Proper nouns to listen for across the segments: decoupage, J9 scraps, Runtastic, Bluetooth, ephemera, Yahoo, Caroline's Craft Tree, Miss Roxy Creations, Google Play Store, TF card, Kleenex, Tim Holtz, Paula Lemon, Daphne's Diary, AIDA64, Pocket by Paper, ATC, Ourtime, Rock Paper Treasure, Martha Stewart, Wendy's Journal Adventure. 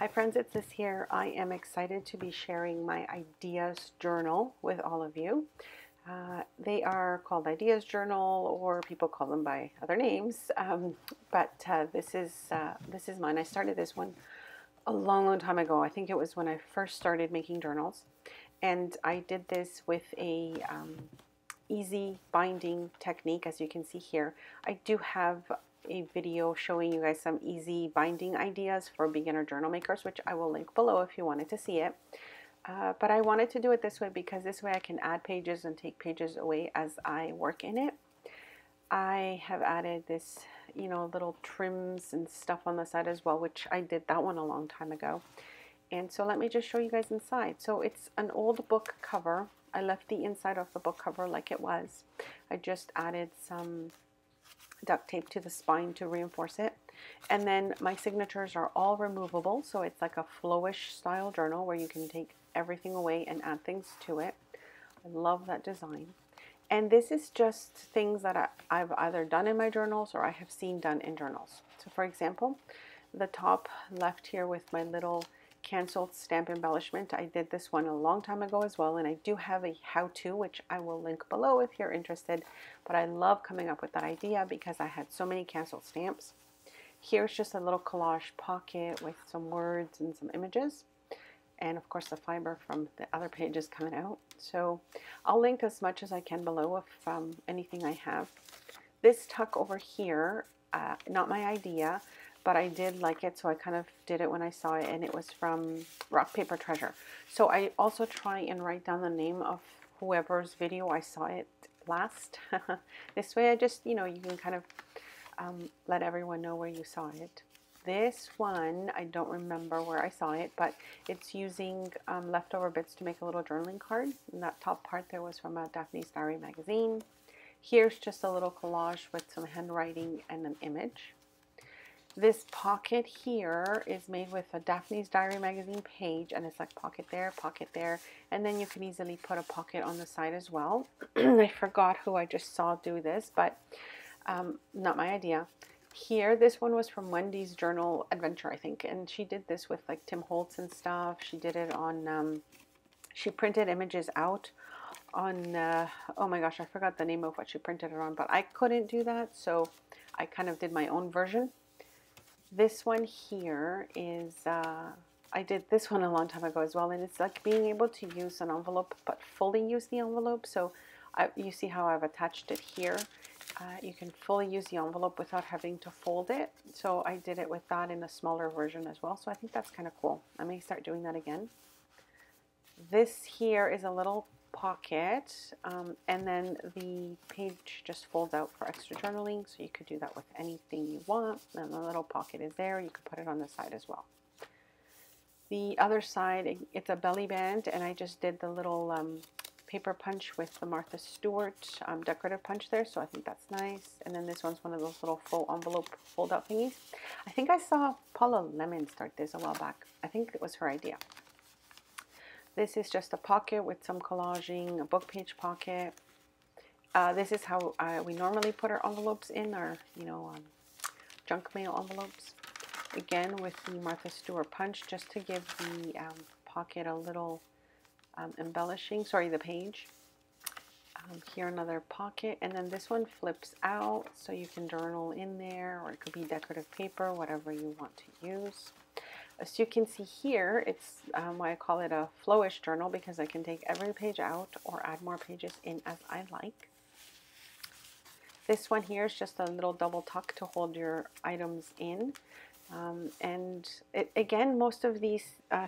Hi friends, it's Liz here. I am excited to be sharing my Ideas Journal with all of you. They are called Ideas Journal, or people call them by other names, but this is mine. I started this one a long, long time ago. I think it was when I first started making journals, and I did this with a easy binding technique, as you can see here. I do have a video showing you guys some easy binding ideas for beginner journal makers, which I will link below if you wanted to see it, but I wanted to do it this way because this way I can add pages and take pages away as I work in it. I have added this, you know, little trims and stuff on the side as well, which I did that one a long time ago. And so let me just show you guys inside. So it's an old book cover. I left the inside of the book cover like it was. I just added some duct tape to the spine to reinforce it, and then my signatures are all removable, so it's like a flowish style journal where you can take everything away and add things to it. I love that design, and this is just things that I've either done in my journals or I have seen done in journals. So for example, the top left here with my little canceled stamp embellishment, I did this one a long time ago as well, and I do have a how-to which I will link below if you're interested, but I love coming up with that idea because I had so many canceled stamps. Here's just a little collage pocket with some words and some images, and of course the fiber from the other page is coming out, so I'll link as much as I can below of anything I have. This tuck over here, not my idea, but I did like it, so I kind of did it when I saw it, and it was from Rock Paper Treasure. So I also try and write down the name of whoever's video I saw it last. This way I just, you know, you can kind of let everyone know where you saw it. This one, I don't remember where I saw it, but it's using leftover bits to make a little journaling card. And that top part there was from Daphne's Diary magazine. Here's just a little collage with some handwriting and an image. This pocket here is made with a Daphne's Diary magazine page, and it's like pocket there, and then you can easily put a pocket on the side as well. I forgot who I just saw do this, but not my idea. Here, this one was from Wendy's Journal Adventure, I think, and she did this with like Tim Holtz and stuff. She did it on, she printed images out on, oh my gosh, I forgot the name of what she printed it on, but I couldn't do that, so I kind of did my own version. This one here is, I did this one a long time ago as well, and it's like being able to use an envelope but fully use the envelope. So you see how I've attached it here. You can fully use the envelope without having to fold it. So I did it with that in a smaller version as well. So I think that's kind of cool. I may start doing that again. This here is a little pocket, and then the page just folds out for extra journaling, so you could do that with anything you want. And the little pocket is there, you could put it on the side as well. The other side, it's a belly band, and I just did the little paper punch with the Martha Stewart decorative punch there, so I think that's nice. And then this one's one of those little full envelope fold out thingies. I think I saw Paula Lemon start this a while back. I think it was her idea. This is just a pocket with some collaging, a book page pocket. This is how we normally put our envelopes in, our, you know, junk mail envelopes. Again, with the Martha Stewart punch, just to give the pocket a little embellishing, sorry, the page. Here another pocket, and then this one flips out, so you can journal in there, or it could be decorative paper, whatever you want to use. As you can see here, it's why I call it a flowish journal, because I can take every page out or add more pages in as I like. This one here is just a little double tuck to hold your items in. And it, again, most of these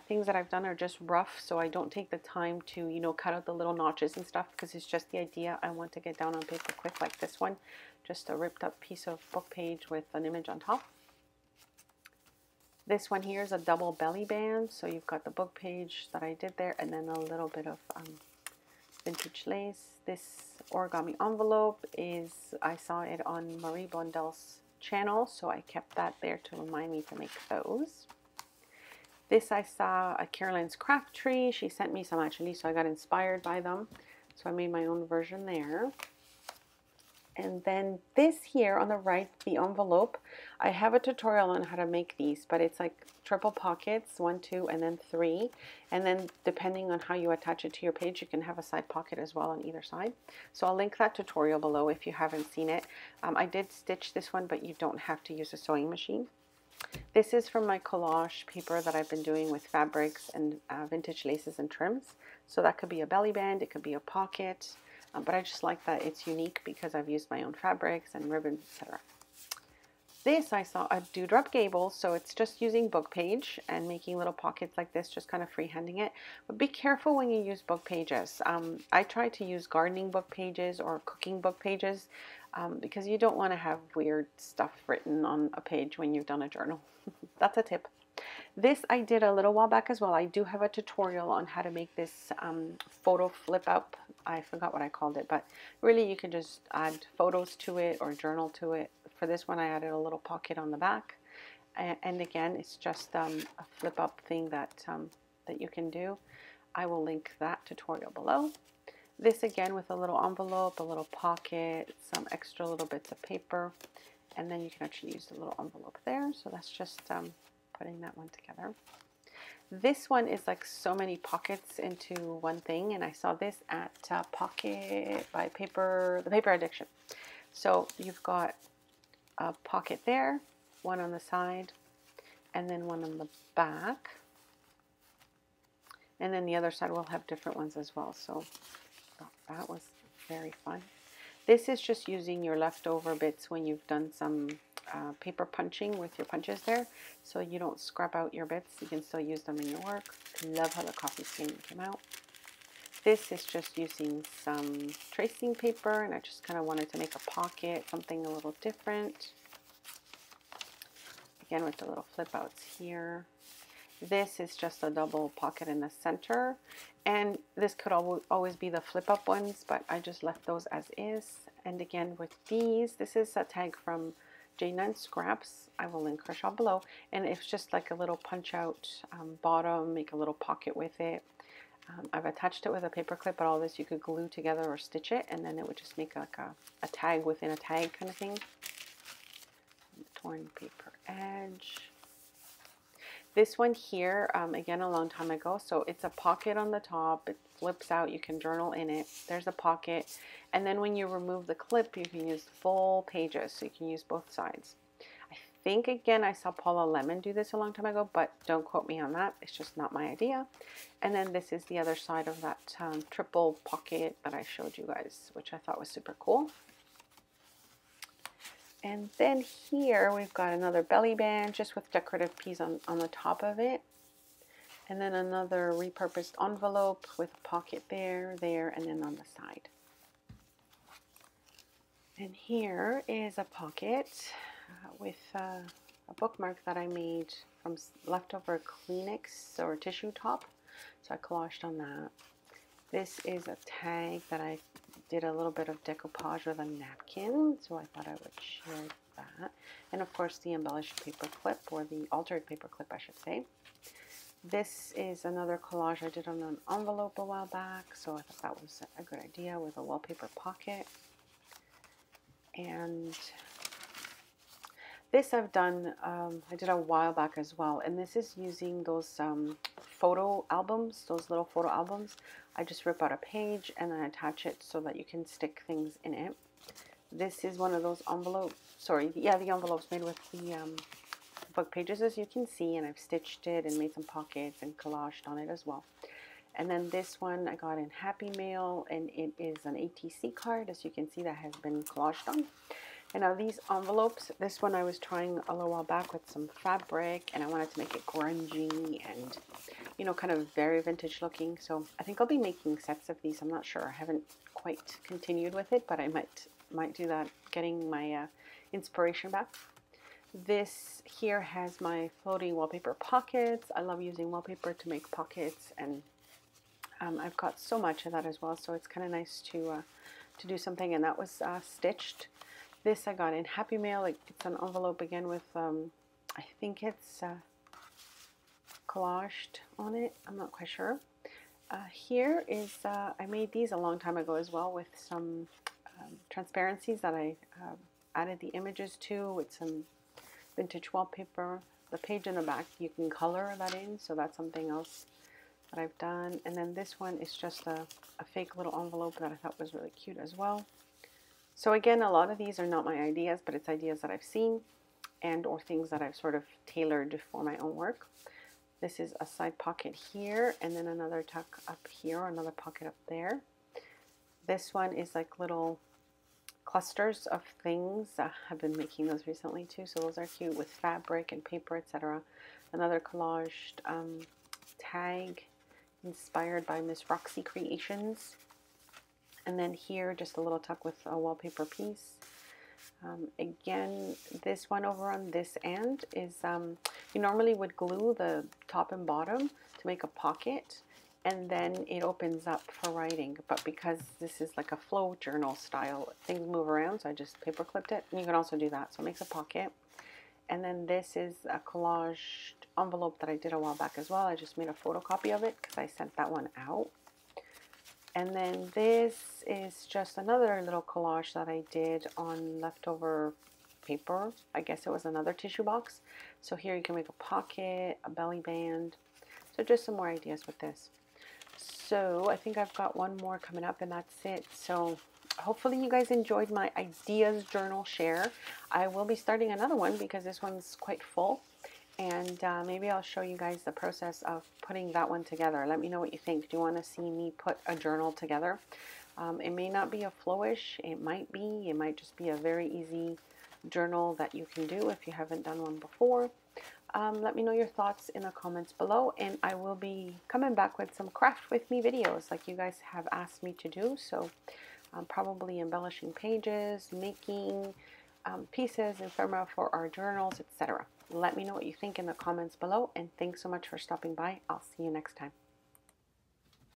things that I've done are just rough, so I don't take the time to, you know, cut out the little notches and stuff, because it's just the idea I want to get down on paper quick, like this one. Just a ripped up piece of book page with an image on top. This one here is a double belly band, so you've got the book page that I did there, and then a little bit of vintage lace. This origami envelope is, I saw it on Marie Blondell's channel, so I kept that there to remind me to make those. This I saw at Caroline's Craft Tree. She sent me some actually, so I got inspired by them, so I made my own version there. And then this here on the right, the envelope, I have a tutorial on how to make these, but it's like triple pockets, 1, 2, and then 3. And then depending on how you attach it to your page, you can have a side pocket as well on either side. So I'll link that tutorial below if you haven't seen it. I did stitch this one, but you don't have to use a sewing machine. This is from my collage paper that I've been doing with fabrics and vintage laces and trims. So that could be a belly band, it could be a pocket. But I just like that it's unique because I've used my own fabrics and ribbons, etc. This I saw a Dewdrop Gable, so it's just using book page and making little pockets like this, just kind of freehanding it. But be careful when you use book pages. I try to use gardening book pages or cooking book pages because you don't want to have weird stuff written on a page when you've done a journal. That's a tip. This I did a little while back as well. I do have a tutorial on how to make this photo flip up. I forgot what I called it, but really you can just add photos to it or journal to it. For this one I added a little pocket on the back, and again it's just a flip up thing that, that you can do. I will link that tutorial below. This again with a little envelope, a little pocket, some extra little bits of paper, and then you can actually use the little envelope there. So that's just putting that one together. This one is like so many pockets into one thing, and I saw this at Pocket by Paper, the paper addiction. So you've got a pocket there, one on the side, and then one on the back, and then the other side will have different ones as well. So that was very fun. This is just using your leftover bits when you've done some paper punching with your punches there, so you don't scrap out your bits. You can still use them in your work. I love how the coffee stain came out. This is just using some tracing paper, and I just kind of wanted to make a pocket, something a little different. Again with the little flip outs here. This is just a double pocket in the center, and this could always be the flip up ones, but I just left those as is. And again with these, this is a tag from J9 Scraps. I will link her shop below, and it's just like a little punch out bottom, make a little pocket with it. I've attached it with a paper clip, but all this you could glue together or stitch it, and then it would just make like a tag within a tag kind of thing. Torn paper edge. This one here, again a long time ago, so it's a pocket on the top, it flips out, you can journal in it, there's a pocket, and then when you remove the clip you can use full pages, so you can use both sides. I think again I saw Paula Lemon do this a long time ago, but don't quote me on that, it's just not my idea. And then this is the other side of that triple pocket that I showed you guys, which I thought was super cool. And then here we've got another belly band just with decorative peas on the top of it. And then another repurposed envelope with a pocket there, and then on the side. And here is a pocket with a bookmark that I made from leftover Kleenex or tissue top. So I collaged on that. This is a tag that I did a little bit of decoupage with a napkin, so I thought I would share that. And of course the embellished paper clip, or the altered paper clip I should say. This is another collage I did on an envelope a while back, so I thought that was a good idea with a wallpaper pocket. And this I've done, I did a while back as well, and this is using those photo albums, those little photo albums. I just rip out a page and then attach it so that you can stick things in it. This is one of those envelopes, the envelopes made with the book pages, as you can see, and I've stitched it and made some pockets and collaged on it as well. And then this one I got in Happy Mail, and it is an ATC card, as you can see, that has been collaged on. And now these envelopes, this one I was trying a little while back with some fabric, and I wanted to make it grungy and, you know, kind of very vintage looking. So I think I'll be making sets of these. I'm not sure. I haven't quite continued with it, but I might do that, getting my inspiration back. This here has my floating wallpaper pockets. I love using wallpaper to make pockets, and I've got so much of that as well. So it's kind of nice to do something, and that was stitched. This I got in Happy Mail. It's an envelope again with, I think it's collaged on it. I'm not quite sure. Here is, I made these a long time ago as well with some transparencies that I added the images to with some vintage wallpaper. The page in the back, you can color that in, so that's something else that I've done. And then this one is just a fake little envelope that I thought was really cute as well. So again, a lot of these are not my ideas, but it's ideas that I've seen and or things that I've sort of tailored for my own work. This is a side pocket here, and then another tuck up here, another pocket up there. This one is like little clusters of things. I've been making those recently too, so those are cute with fabric and paper, etc. Another collaged tag inspired by Miss Roxy Creations. And then here, just a little tuck with a wallpaper piece. Again, this one over on this end is, you normally would glue the top and bottom to make a pocket, and then it opens up for writing. But because this is like a flow journal style, things move around, so I just paper clipped it. And you can also do that, so it makes a pocket. And then this is a collaged envelope that I did a while back as well. I just made a photocopy of it because I sent that one out. And then this is just another little collage that I did on leftover paper. I guess it was another tissue box. So here you can make a pocket, a belly band. So just some more ideas with this. So I think I've got one more coming up, and that's it. So hopefully you guys enjoyed my ideas journal share. I will be starting another one because this one's quite full. And maybe I'll show you guys the process of putting that one together. Let me know what you think. Do you want to see me put a journal together? It may not be a flowish. It might be. It might just be a very easy journal that you can do if you haven't done one before. Let me know your thoughts in the comments below. And I will be coming back with some craft with me videos like you guys have asked me to do. So I'm probably embellishing pages, making pieces, ephemera for our journals, etc. Let me know what you think in the comments below, and thanks so much for stopping by. I'll see you next time.